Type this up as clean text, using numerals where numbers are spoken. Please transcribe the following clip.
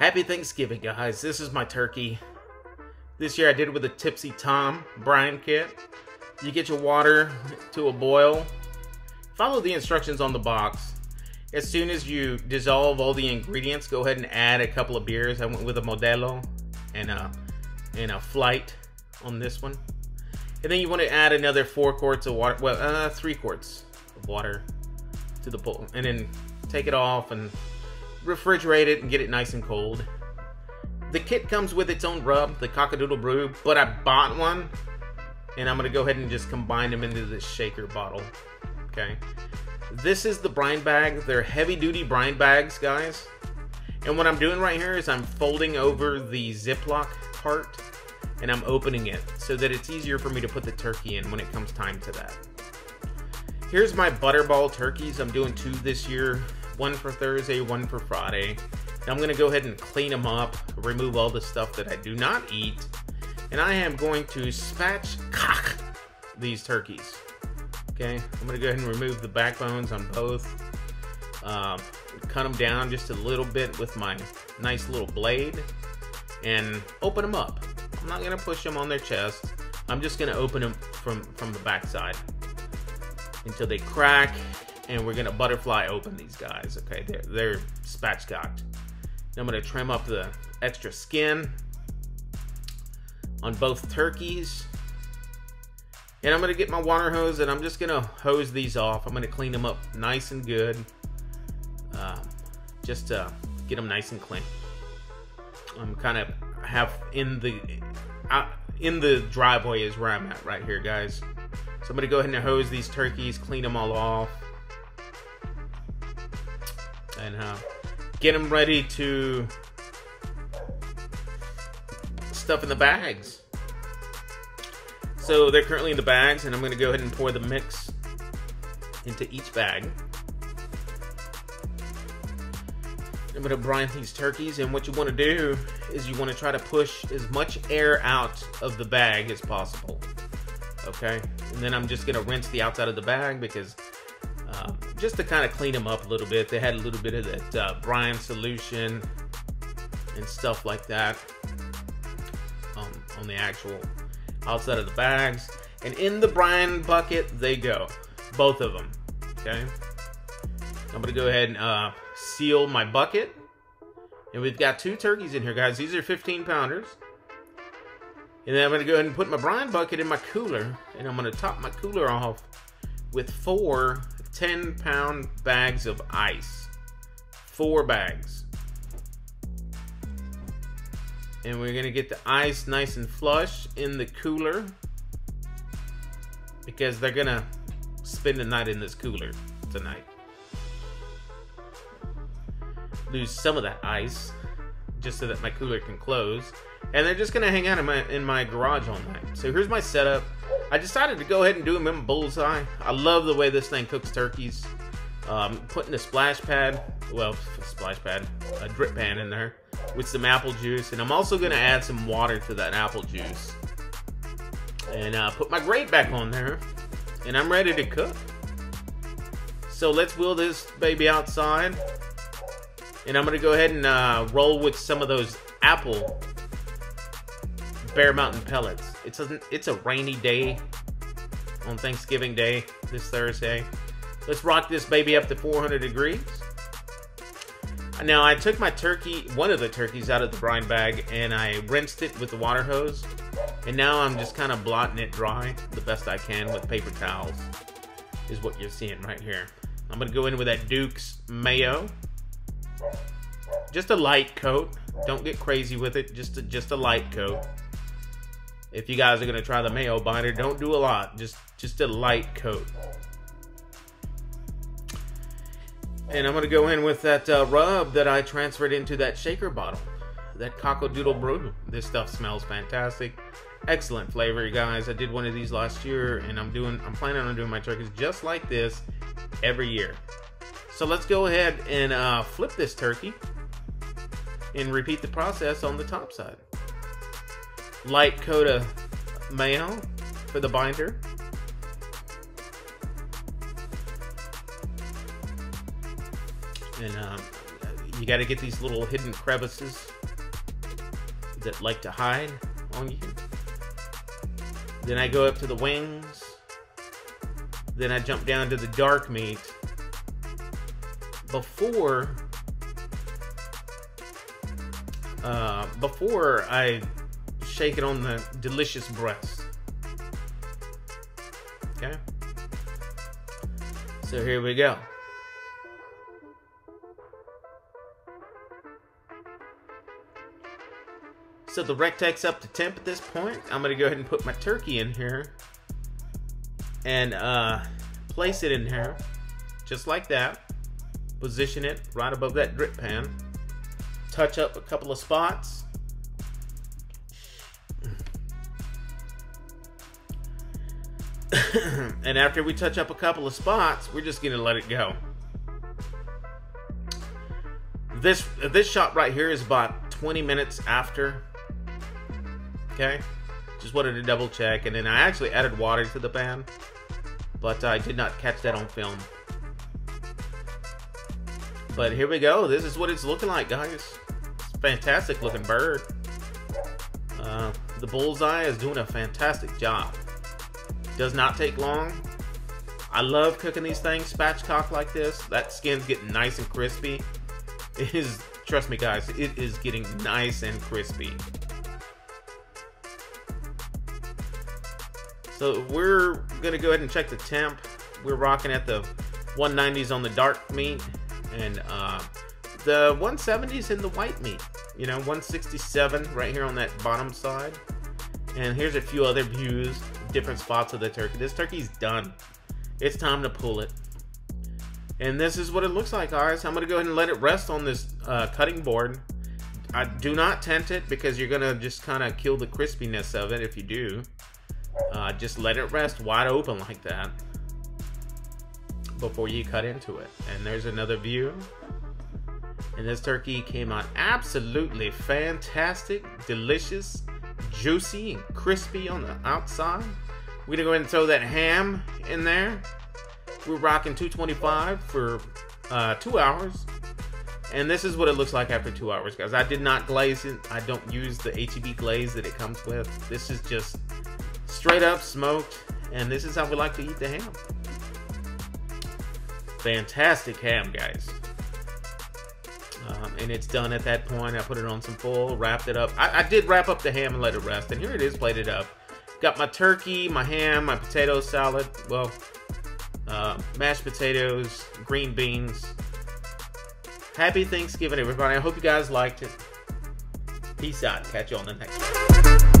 Happy Thanksgiving, guys. This is my turkey. This year I did it with a Tipsy Tom brine kit. You get your water to a boil. Follow the instructions on the box. As soon as you dissolve all the ingredients, go ahead and add a couple of beers. I went with a Modelo and a flight on this one. And then you want to add another 4 quarts of water, well, 3 quarts of water to the bowl. And then take it off and refrigerate it and get it nice and cold. The kit comes with its own rub, the cock-a-doodle-broodle, but I bought one and I'm going to go ahead and just combine them into this shaker bottle. Okay. This is the brine bag. They're heavy duty brine bags, guys. And what I'm doing right here is I'm folding over the Ziploc part and I'm opening it so that it's easier for me to put the turkey in when it comes time to that. Here's my Butterball turkeys. I'm doing 2 this year. One for Thursday, one for Friday. Now I'm gonna go ahead and clean them up, remove all the stuff that I do not eat, and I am going to spatch cock these turkeys. Okay, I'm gonna go ahead and remove the backbones on both. Cut them down just a little bit with my nice little blade and open them up. I'm not gonna push them on their chest. I'm just gonna open them from the backside until they crack. And we're gonna butterfly open these guys, okay? They're spatch cocked. Now I'm gonna trim up the extra skin on both turkeys. And I'm gonna get my water hose and I'm just gonna hose these off. I'm gonna clean them up nice and good. Just to get them nice and clean. I'm kind of half in the driveway is where I'm at right here, guys. So I'm gonna go ahead and hose these turkeys, clean them all off. And get them ready to stuff in the bags. So they're currently in the bags, and I'm going to go ahead and pour the mix into each bag. I'm going to brine these turkeys, and what you want to do is you want to try to push as much air out of the bag as possible. Okay? And then I'm just going to rinse the outside of the bag because just to kind of clean them up a little bit. They had a little bit of that brine solution and stuff like that on the actual outside of the bags. And in the brine bucket, they go. Both of them, okay? I'm gonna go ahead and seal my bucket. And we've got 2 turkeys in here, guys. These are 15 pounders. And then I'm gonna go ahead and put my brine bucket in my cooler. And I'm gonna top my cooler off with 4 10-pound bags of ice. 4 bags. And we're gonna get the ice nice and flush in the cooler because they're gonna spend the night in this cooler tonight. Lose some of that ice just so that my cooler can close. And they're just gonna hang out in my garage all night. So here's my setup. I decided to go ahead and do them in Bullseye. I love the way this thing cooks turkeys. Putting a splash pad, well, a drip pan in there with some apple juice. And I'm also gonna add some water to that apple juice. And put my grate back on there. And I'm ready to cook. So let's wheel this baby outside. And I'm gonna go ahead and roll with some of those apple Bear Mountain pellets. It's a rainy day on Thanksgiving Day this Thursday. Let's rock this baby up to 400 degrees. Now I took my turkey, one of the turkeys out of the brine bag and I rinsed it with the water hose. And now I'm just kind of blotting it dry the best I can with paper towels is what you're seeing right here. I'm gonna go in with that Duke's Mayo. Just a light coat. Don't get crazy with it, just a light coat. If you guys are gonna try the mayo binder, don't do a lot, just a light coat. And I'm gonna go in with that rub that I transferred into that shaker bottle, that cock-a-doodle-broodle. This stuff smells fantastic, excellent flavor, you guys. I did one of these last year, and I'm planning on doing my turkeys just like this every year. So let's go ahead and flip this turkey and repeat the process on the top side. Light coat of mayo for the binder. And You gotta get these little hidden crevices that like to hide on you. Then I go up to the wings. Then I jump down to the dark meat. Before I shake it on the delicious breast. Okay. So here we go. So the recteq's up to temp at this point. I'm gonna go ahead and put my turkey in here and place it in here, just like that. Position it right above that drip pan. Touch up a couple of spots. And after we touch up a couple of spots, we're just gonna let it go. This shot right here is about 20 minutes after. Okay, just wanted to double check, and then I actually added water to the pan, but I did not catch that on film. But here we go, this is what it's looking like, guys. It's a fantastic looking bird. The Bullseye is doing a fantastic job. Does not take long. I love cooking these things, spatch cock like this. That skin's getting nice and crispy. It is, trust me guys, it is getting nice and crispy. So we're gonna go ahead and check the temp. We're rocking at the 190s on the dark meat, and the 170s in the white meat. You know, 167 right here on that bottom side. And here's a few other views, different spots of the turkey. This turkey's done. It's time to pull it. And this is what it looks like, guys. I'm gonna go ahead and let it rest on this cutting board. I do not tent it, because you're gonna just kind of kill the crispiness of it if you do. Just let it rest wide open like that before you cut into it. And there's another view. And this turkey came out absolutely fantastic, delicious, juicy, and crispy on the outside. We're gonna go ahead and throw that ham in there. We're rocking 225 for 2 hours. And this is what it looks like after 2 hours, guys. I did not glaze it. I don't use the HEB glaze that it comes with. This is just straight up smoked, and this is how we like to eat the ham. Fantastic ham, guys. And it's done at that point. I put it on some foil, wrapped it up. I did wrap up the ham and let it rest, and here it is plated up. Got my turkey, my ham, my potato salad, well, mashed potatoes, green beans. Happy Thanksgiving, everybody. I hope you guys liked it. Peace out. Catch you on the next one.